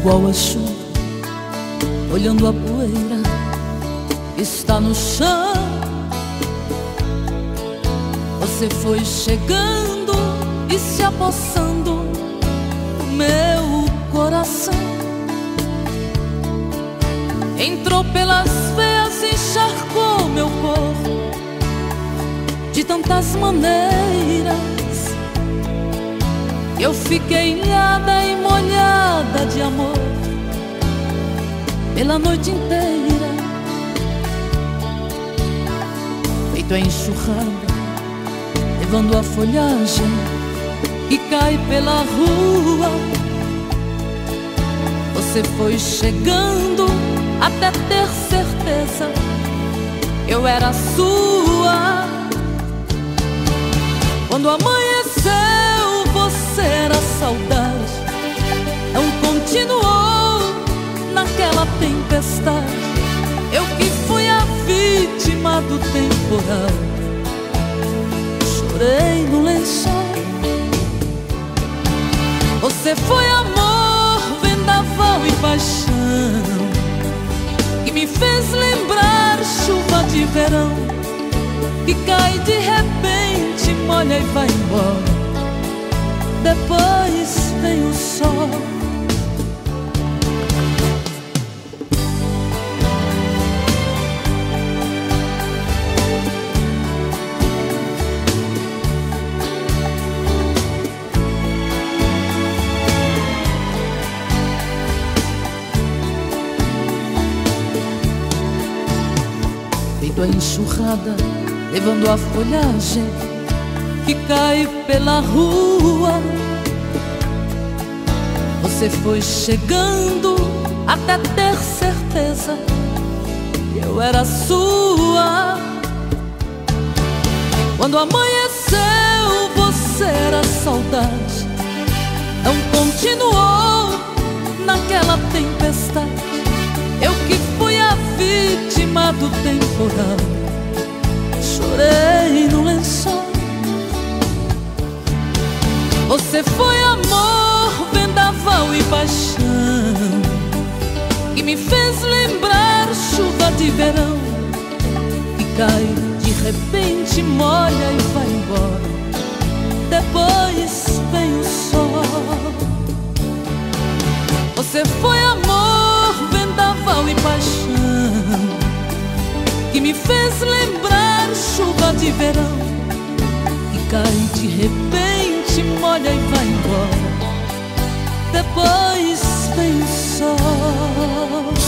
igual a chuva, olhando a poeira que está no chão. Você foi chegando e se apossando do meu coração. Entrou pelas veias e encharcou meu corpo de tantas maneiras. Eu fiquei inhada e molhada de amor pela noite inteira. Feito a enxurrada, levando a folhagem que cai pela rua. Você foi chegando até ter certeza eu era sua. Quando amanheceu, você era saudade. Não continuou naquela tempestade. Eu que fui a vítima do temporal, chorei no lençol. Você foi amor, vendaval e paixão que me fez lembrar chuva de verão que cai de repente, molha e vai embora. Depois vem o sol. Feito a enxurrada, levando a folhagem que cai pela rua. Você foi chegando até ter certeza que eu era sua. Quando amanheceu, você era saudade. Não continuou naquela tempestade. Eu que fui a vítima do temporal, chorei no lençol. Você foi amor, vendaval e paixão que me fez lembrar chuva de verão que cai de repente, molha e vai embora. Depois vem o sol. Você foi amor, vendaval e paixão que me fez lembrar chuva de verão que cai de repente, molha e vai embora. Depois vem o sol.